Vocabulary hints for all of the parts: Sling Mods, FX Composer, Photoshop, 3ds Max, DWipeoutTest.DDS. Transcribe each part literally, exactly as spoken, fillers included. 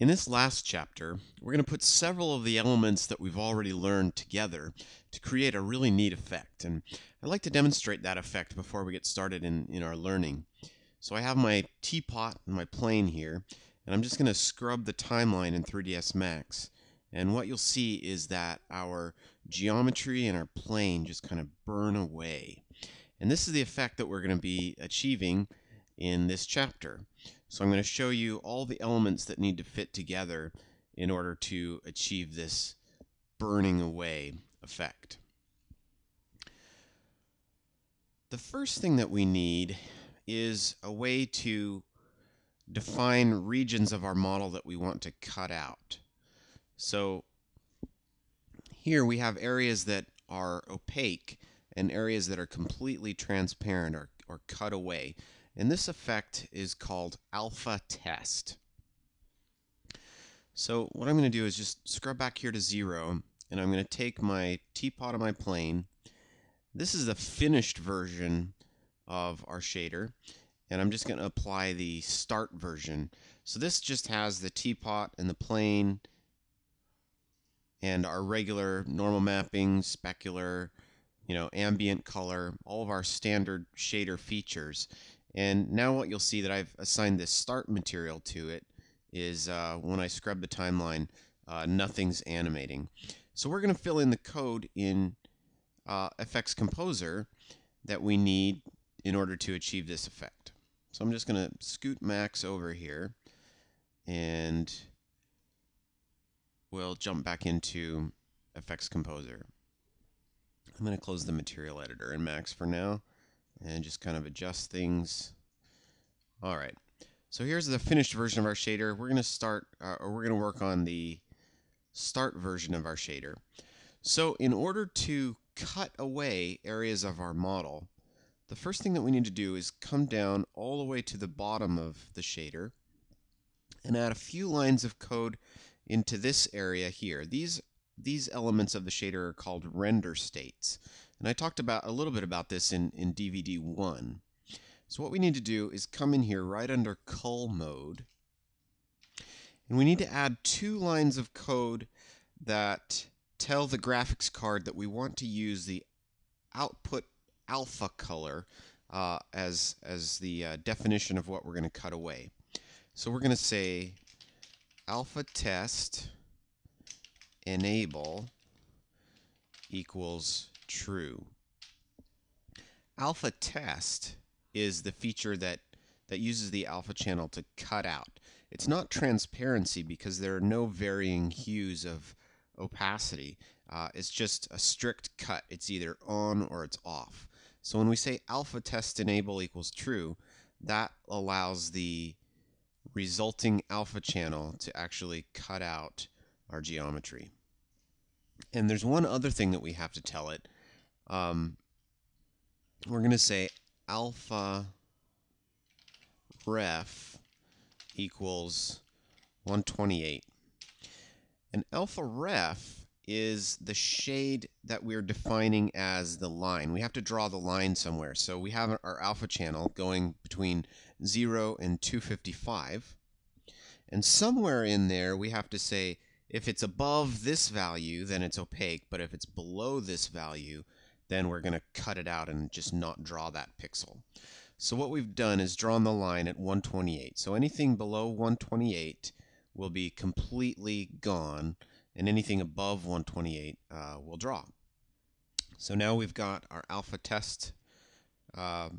In this last chapter, we're going to put several of the elements that we've already learned together to create a really neat effect. And I'd like to demonstrate that effect before we get started in, in our learning. So I have my teapot and my plane here, and I'm just going to scrub the timeline in three D S Max. And what you'll see is that our geometry and our plane just kind of burn away. And this is the effect that we're going to be achieving in this chapter. So I'm going to show you all the elements that need to fit together in order to achieve this burning away effect. The first thing that we need is a way to define regions of our model that we want to cut out. So here we have areas that are opaque and areas that are completely transparent or, or cut away. And this effect is called alpha test. So what I'm going to do is just scrub back here to zero, and I'm going to take my teapot of my plane. This is the finished version of our shader, and I'm just going to apply the start version. So this just has the teapot and the plane and our regular normal mapping, specular, you know, ambient color, all of our standard shader features. And now what you'll see that I've assigned this start material to it is uh, when I scrub the timeline, uh, nothing's animating. So we're going to fill in the code in uh, F X Composer that we need in order to achieve this effect. So I'm just going to scoot Max over here, and we'll jump back into F X Composer. I'm going to close the material editor in Max for now, and just kind of adjust things. All right, so here's the finished version of our shader. We're going to start, uh, or we're going to work on the start version of our shader. So in order to cut away areas of our model, the first thing that we need to do is come down all the way to the bottom of the shader and add a few lines of code into this area here. These These elements of the shader are called render states. And I talked about a little bit about this in, in D V D one. So what we need to do is come in here right under cull mode. And we need to add two lines of code that tell the graphics card that we want to use the output alpha color uh, as, as the uh, definition of what we're going to cut away. So we're going to say alpha test enable equals true. Alpha test is the feature that that uses the alpha channel to cut out. It's not transparency because there are no varying hues of opacity. Uh, it's just a strict cut. It's either on or it's off. So when we say alpha test enable equals true, that allows the resulting alpha channel to actually cut out our geometry. And there's one other thing that we have to tell it. Um, we're going to say alpha ref equals one twenty-eight. And alpha ref is the shade that we're defining as the line. We have to draw the line somewhere. So we have our alpha channel going between zero and two fifty-five. And somewhere in there we have to say, if it's above this value, then it's opaque, but if it's below this value, then we're going to cut it out and just not draw that pixel. So what we've done is drawn the line at one twenty-eight. So anything below one twenty-eight will be completely gone, and anything above one twenty-eight uh, will draw. So now we've got our alpha test uh,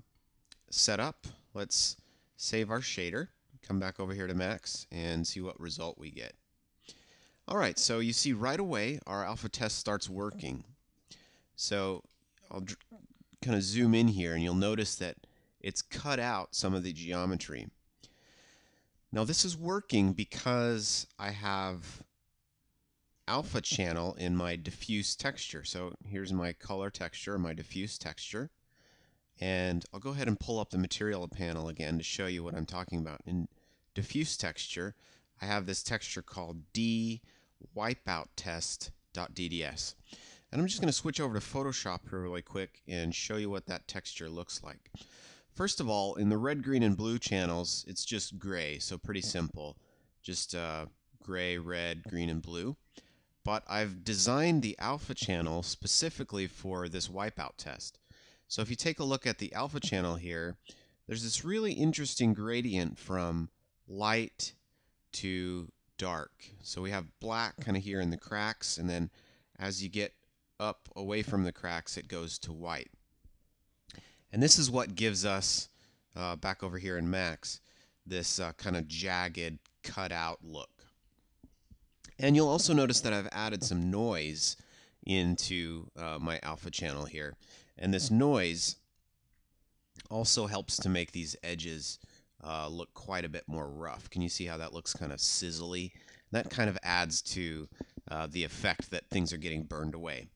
set up. Let's save our shader, come back over here to Max, and see what result we get. All right, so you see right away our alpha test starts working. So I'll kind of zoom in here, and you'll notice that it's cut out some of the geometry. Now this is working because I have alpha channel in my diffuse texture. So here's my color texture, my diffuse texture. And I'll go ahead and pull up the material panel again to show you what I'm talking about. In diffuse texture, I have this texture called D wipeout test dot D D S. And I'm just going to switch over to Photoshop here really quick and show you what that texture looks like. First of all, in the red, green, and blue channels, it's just gray, so pretty simple. Just uh, gray, red, green, and blue. But I've designed the alpha channel specifically for this wipeout test. So if you take a look at the alpha channel here, there's this really interesting gradient from light to dark. So we have black kind of here in the cracks, and then as you get up away from the cracks, it goes to white. And this is what gives us, uh, back over here in Max, this uh, kind of jagged, cut-out look. And you'll also notice that I've added some noise into uh, my alpha channel here. And this noise also helps to make these edges uh, look quite a bit more rough. Can you see how that looks kind of sizzly? That kind of adds to uh, the effect that things are getting burned away.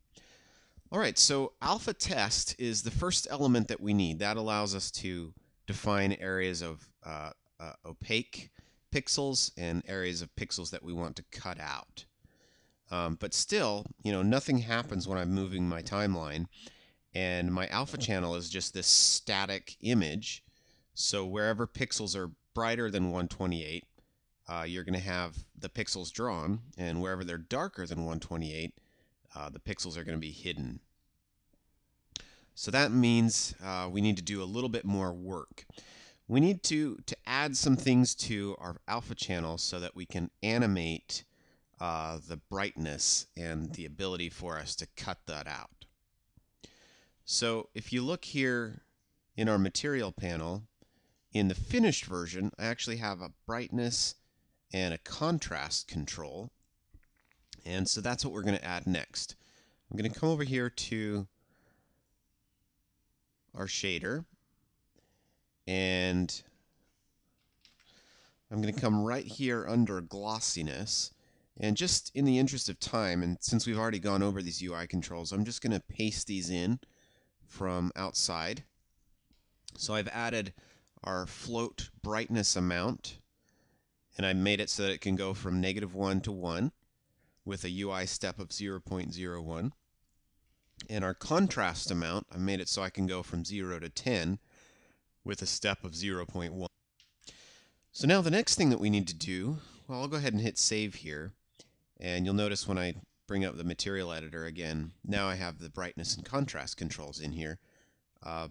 All right, so alpha test is the first element that we need. That allows us to define areas of uh, uh, opaque pixels and areas of pixels that we want to cut out. Um, but still, you know, nothing happens when I'm moving my timeline, and my alpha channel is just this static image. So wherever pixels are brighter than one twenty-eight, uh, you're going to have the pixels drawn, and wherever they're darker than one twenty-eight, uh, the pixels are going to be hidden. So that means uh, we need to do a little bit more work. We need to, to add some things to our alpha channel so that we can animate uh, the brightness and the ability for us to cut that out. So if you look here in our material panel, in the finished version, I actually have a brightness and a contrast control. And so that's what we're going to add next. I'm going to come over here to our shader. And I'm going to come right here under glossiness. And just in the interest of time, and since we've already gone over these U I controls, I'm just going to paste these in from outside. So I've added our float brightness amount, and I made it so that it can go from negative one to one with a U I step of zero point zero one. And our contrast amount, I made it so I can go from zero to ten. With a step of zero point one. So now the next thing that we need to do, well, I'll go ahead and hit save here, and you'll notice when I bring up the material editor again, now I have the brightness and contrast controls in here, uh,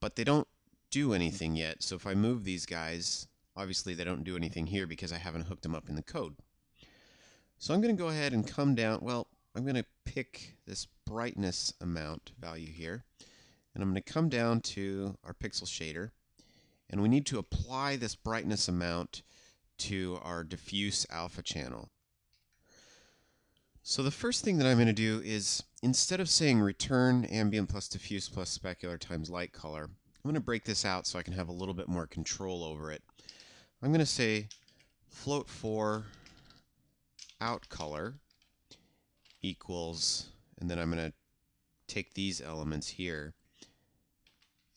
but they don't do anything yet. So if I move these guys, obviously they don't do anything here because I haven't hooked them up in the code. So I'm going to go ahead and come down, well, I'm going to pick this brightness amount value here. And I'm going to come down to our pixel shader, and we need to apply this brightness amount to our diffuse alpha channel. So the first thing that I'm going to do is, instead of saying return ambient plus diffuse plus specular times light color, I'm going to break this out so I can have a little bit more control over it. I'm going to say float for out color equals, and then I'm going to take these elements here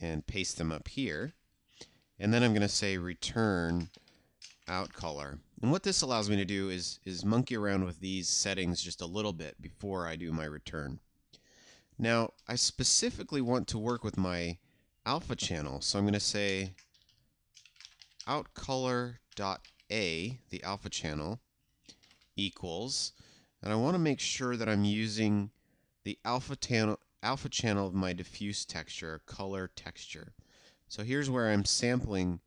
and paste them up here, and then I'm going to say return out color. And what this allows me to do is is monkey around with these settings just a little bit before I do my return. Now I specifically want to work with my alpha channel, so I'm going to say out color dot a, the alpha channel, equals, and I want to make sure that I'm using the alpha channel alpha channel of my diffuse texture, color texture. So here's where I'm sampling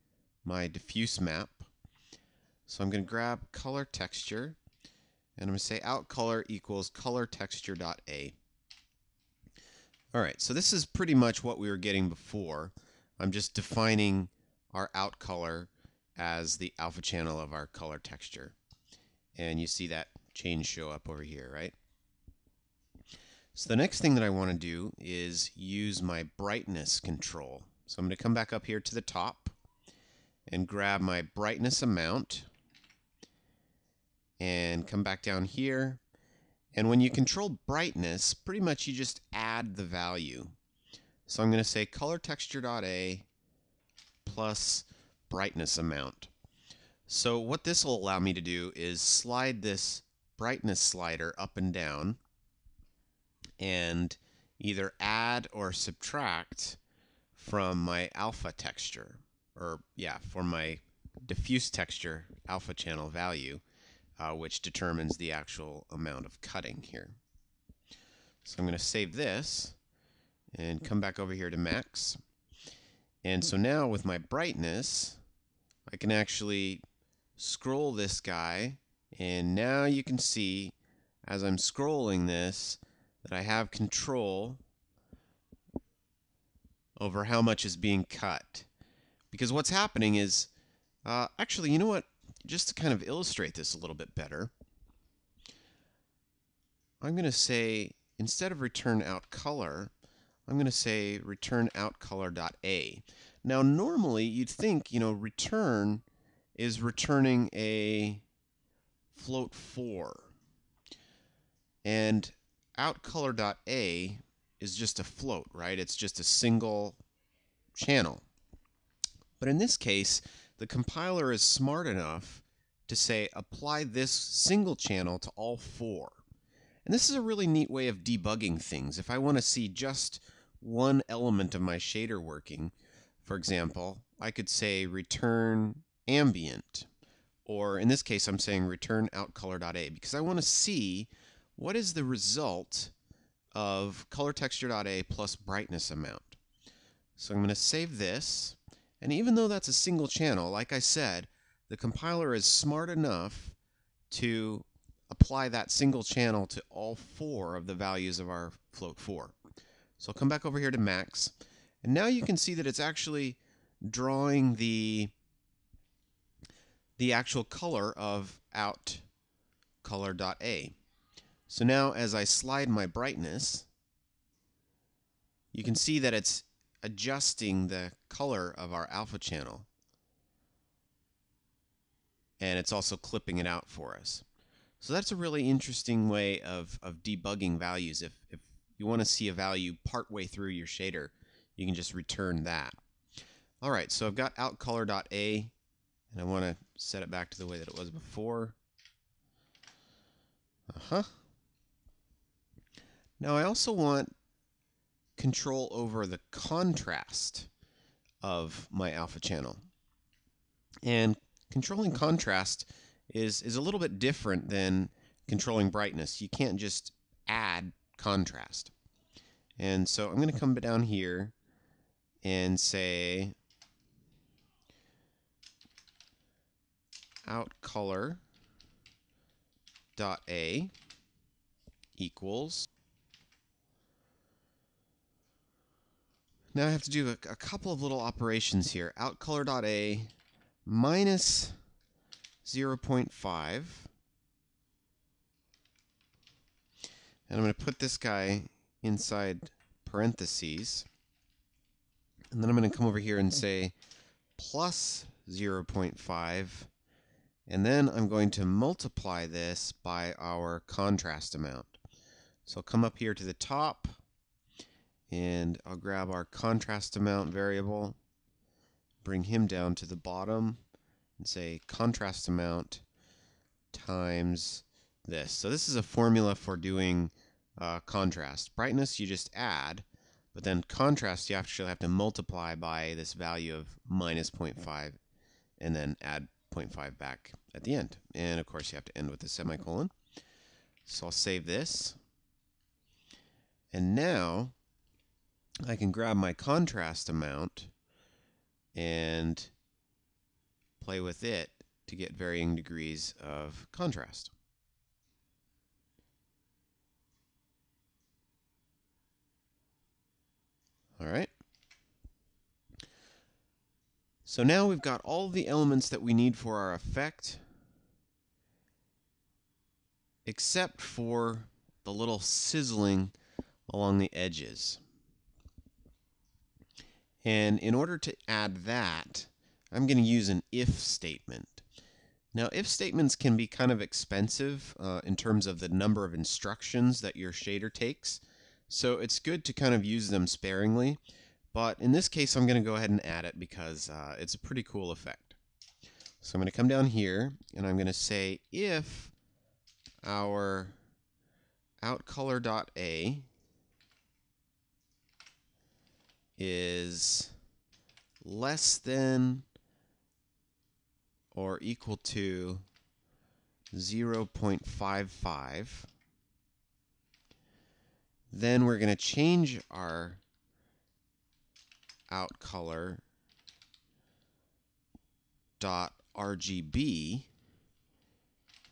my diffuse map. So I'm going to grab color texture, and I'm going to say out color equals color texture dot a. All right, so this is pretty much what we were getting before. I'm just defining our out color as the alpha channel of our color texture. And you see that change show up over here, right? So the next thing that I want to do is use my brightness control. So I'm going to come back up here to the top and grab my brightness amount and come back down here. And when you control brightness, pretty much you just add the value. So I'm going to say color texture.a plus brightness amount. So what this will allow me to do is slide this brightness slider up and down, and either add or subtract from my alpha texture, or yeah, for my diffuse texture alpha channel value. uh, which determines the actual amount of cutting here. So I'm going to save this and come back over here to Max. And so now with my brightness, I can actually scroll this guy, and now you can see as I'm scrolling this that I have control over how much is being cut. Because what's happening is, uh, actually, you know what, just to kind of illustrate this a little bit better, I'm going to say, instead of return out color, I'm going to say return out color.a. Now normally you'd think, you know, return is returning a float four, and out color.a is just a float, right? It's just a single channel. But in this case, the compiler is smart enough to say apply this single channel to all four. And this is a really neat way of debugging things. If I want to see just one element of my shader working, for example, I could say return ambient, or in this case I'm saying return out color.a, because I want to see what is the result of color texture.a plus brightness amount. So I'm going to save this, and even though that's a single channel, like I said, the compiler is smart enough to apply that single channel to all four of the values of our float four. So I'll come back over here to Max, and now you can see that it's actually drawing the the actual color of out color.a. So now as I slide my brightness, you can see that it's adjusting the color of our alpha channel, and it's also clipping it out for us. So that's a really interesting way of, of debugging values. If, if you want to see a value partway through your shader, you can just return that. All right, so I've got out color.a, and I want to set it back to the way that it was before. Uh-huh. Now I also want control over the contrast of my alpha channel. And controlling contrast is, is a little bit different than controlling brightness. You can't just add contrast. And so I'm going to come down here and say out color dot a equals. Now I have to do a, a couple of little operations here. Out color dot a minus zero point five, and I'm going to put this guy inside parentheses, and then I'm going to come over here and say plus zero point five, and then I'm going to multiply this by our contrast amount. So I'll come up here to the top, and I'll grab our contrast amount variable, bring him down to the bottom, and say contrast amount times this. So this is a formula for doing uh, contrast. Brightness you just add, but then contrast you actually have to multiply by this value of minus zero point five and then add zero point five back at the end. And of course you have to end with a semicolon. So I'll save this. And now I can grab my contrast amount and play with it to get varying degrees of contrast. All right. So now we've got all the elements that we need for our effect, except for the little sizzling along the edges. And in order to add that, I'm going to use an if statement. Now, if statements can be kind of expensive uh, in terms of the number of instructions that your shader takes, so it's good to kind of use them sparingly, but in this case I'm going to go ahead and add it because uh, it's a pretty cool effect. So I'm going to come down here and I'm going to say if our outColor.a is less than or equal to zero point five five. Then we're going to change our out color dot R G B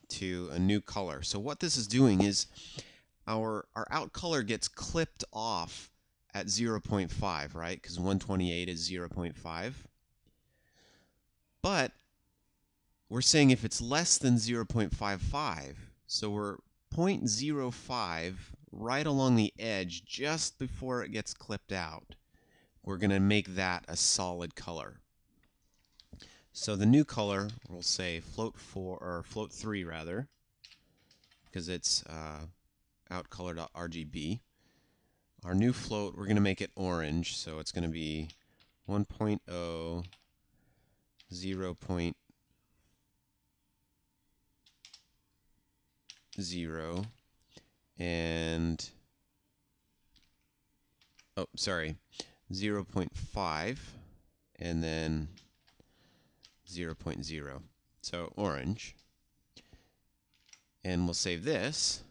to a new color. So what this is doing is our our out color gets clipped off at zero point five, right? Because one twenty-eight is zero point five. But we're saying if it's less than zero point five five, so we're zero point zero five right along the edge just before it gets clipped out. We're going to make that a solid color. So the new color, we'll say float four or float three rather, because it's uh, outcolor.rgb. Our new float, we're going to make it orange, so it's going to be one point zero, zero point zero, and oh, sorry, zero point five, and then zero point zero, so orange. And we'll save this,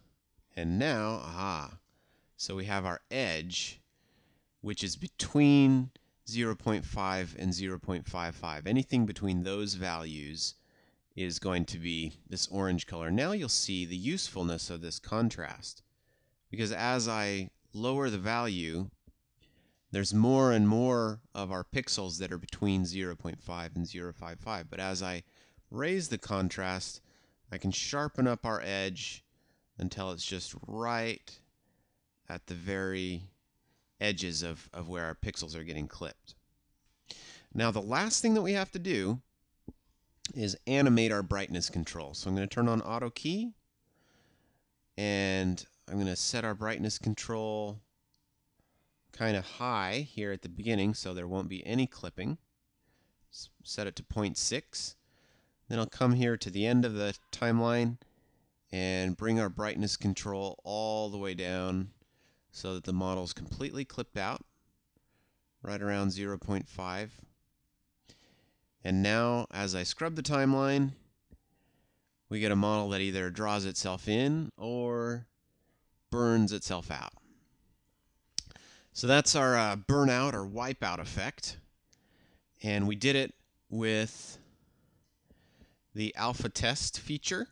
and now, aha, so we have our edge, which is between zero point five and zero point five five. Anything between those values is going to be this orange color. Now you'll see the usefulness of this contrast, because as I lower the value, there's more and more of our pixels that are between zero point five and zero point five five. But as I raise the contrast, I can sharpen up our edge until it's just right at the very edges of, of where our pixels are getting clipped. Now the last thing that we have to do is animate our brightness control. So I'm going to turn on auto key, and I'm going to set our brightness control kind of high here at the beginning so there won't be any clipping. Set it to zero point six. Then I'll come here to the end of the timeline and bring our brightness control all the way down so that the model's completely clipped out right around zero point five. And now as I scrub the timeline, we get a model that either draws itself in or burns itself out. So that's our uh, burnout or wipeout effect, and we did it with the alpha test feature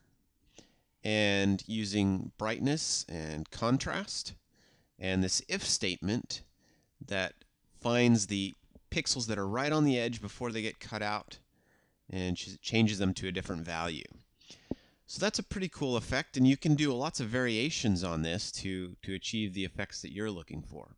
and using brightness and contrast and this if statement that finds the pixels that are right on the edge before they get cut out and ch- changes them to a different value. So that's a pretty cool effect, and you can do lots of variations on this to, to achieve the effects that you're looking for.